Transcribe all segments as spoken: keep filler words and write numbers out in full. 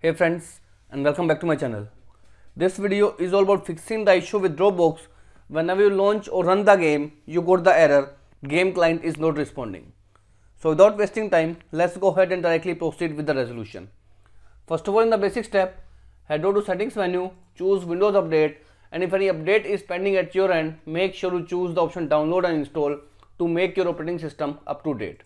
Hey friends, and welcome back to my channel. This video is all about fixing the issue with Dropbox. Whenever you launch or run the game, you got the error, game client is not responding. So without wasting time, let's go ahead and directly proceed with the resolution. First of all, in the basic step, head over to settings menu, choose Windows Update, and if any update is pending at your end, make sure you choose the option download and install to make your operating system up to date.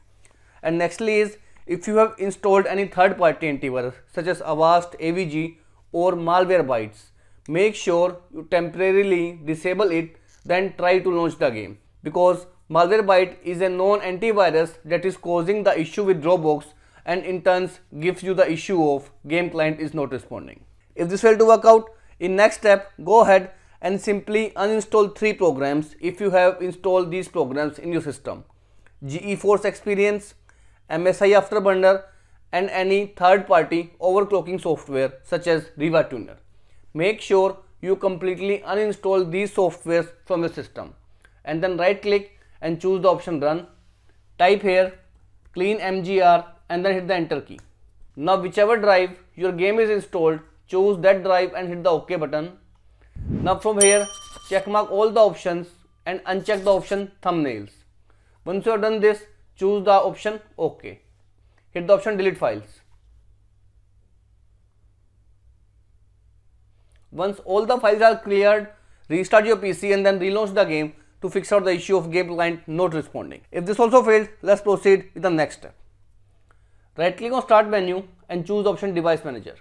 And nextly is, if you have installed any third-party antivirus such as Avast, A V G or Malwarebytes, make sure you temporarily disable it, then try to launch the game, because Malwarebytes is a known antivirus that is causing the issue with Dropbox and in turn gives you the issue of game client is not responding. If this failed to work out, in next step, go ahead and simply uninstall three programs if you have installed these programs in your system: GeForce Experience, M S I Afterburner, and any third-party overclocking software such as RivaTuner. Make sure you completely uninstall these softwares from your system, and then right-click and choose the option Run. Type here Clean M G R and then hit the Enter key. Now, whichever drive your game is installed, choose that drive and hit the OK button. Now from here, checkmark all the options and uncheck the option Thumbnails. Once you have done this, choose the option OK. Hit the option Delete Files. Once all the files are cleared, restart your P C and then relaunch the game to fix out the issue of game client not responding. If this also failed, let's proceed with the next step. Right click on Start menu and choose the option Device Manager.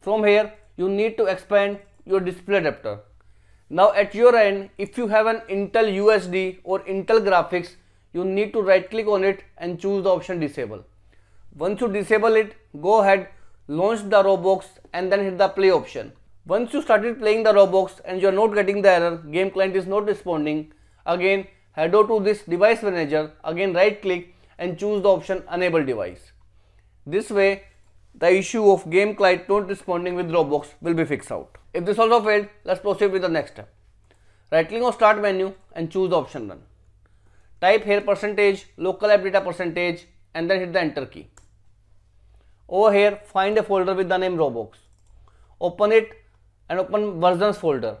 From here, you need to expand your display adapter. Now at your end, if you have an Intel U S D or Intel graphics, you need to right click on it and choose the option Disable. Once you disable it, go ahead, launch the Roblox and then hit the play option. Once you started playing the Roblox and you are not getting the error, game client is not responding, again head over to this device manager, again right click and choose the option Enable Device. This way, the issue of game client not responding with Dropbox will be fixed out. If this also failed, let's proceed with the next step. Right click on Start menu and choose the option Run. Type here percentage, local app data percentage and then hit the Enter key. Over here, find a folder with the name Dropbox. Open it and open versions folder.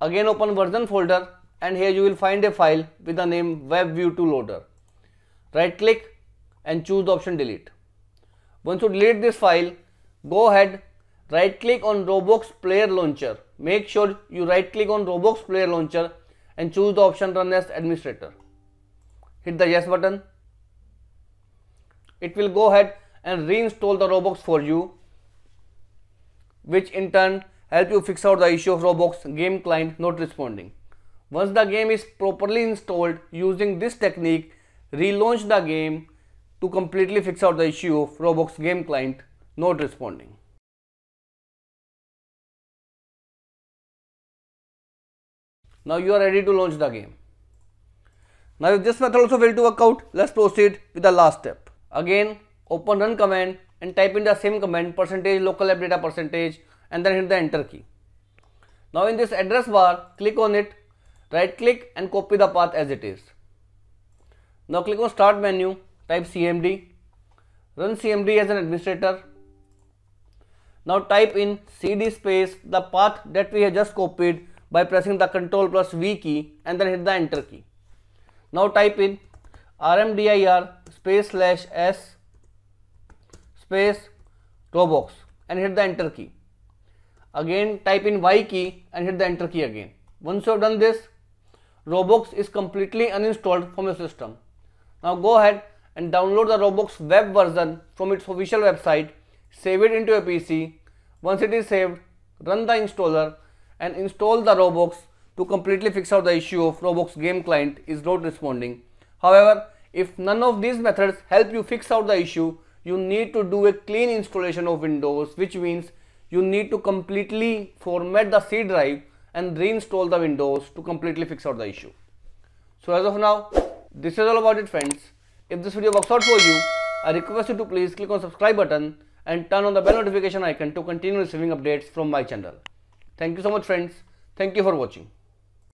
Again open version folder and here you will find a file with the name WebView two Loader. Right click and choose the option Delete. Once you delete this file, go ahead, right click on Dropbox Player Launcher. Make sure you right click on Dropbox Player Launcher and choose the option Run as Administrator. Hit the Yes button. It will go ahead and reinstall the Dropbox for you, which in turn help you fix out the issue of Dropbox game client not responding. Once the game is properly installed, using this technique, relaunch the game to completely fix out the issue of Dropbox game client not responding. Now you are ready to launch the game. Now if this method also failed to work out, let's proceed with the last step. Again, open Run command and type in the same command percentage local app data percentage and then hit the Enter key. Now in this address bar, click on it, right click and copy the path as it is. Now click on Start menu. Type C M D, run C M D as an administrator. Now type in C D space the path that we have just copied by pressing the Ctrl plus V key and then hit the Enter key. Now type in rmdir space slash s space Dropbox and hit the Enter key. Again type in Y key and hit the Enter key again. Once you have done this, Dropbox is completely uninstalled from your system. Now go ahead and download the Dropbox web version from its official website, save it into your P C. Once it is saved, run the installer and install the Dropbox to completely fix out the issue of Dropbox game client is not responding. However, if none of these methods help you fix out the issue, you need to do a clean installation of Windows, which means you need to completely format the C drive and reinstall the Windows to completely fix out the issue. So as of now, this is all about it, friends. If this video works out for you, I request you to please click on subscribe button and turn on the bell notification icon to continue receiving updates from my channel. Thank you so much, friends. Thank you for watching.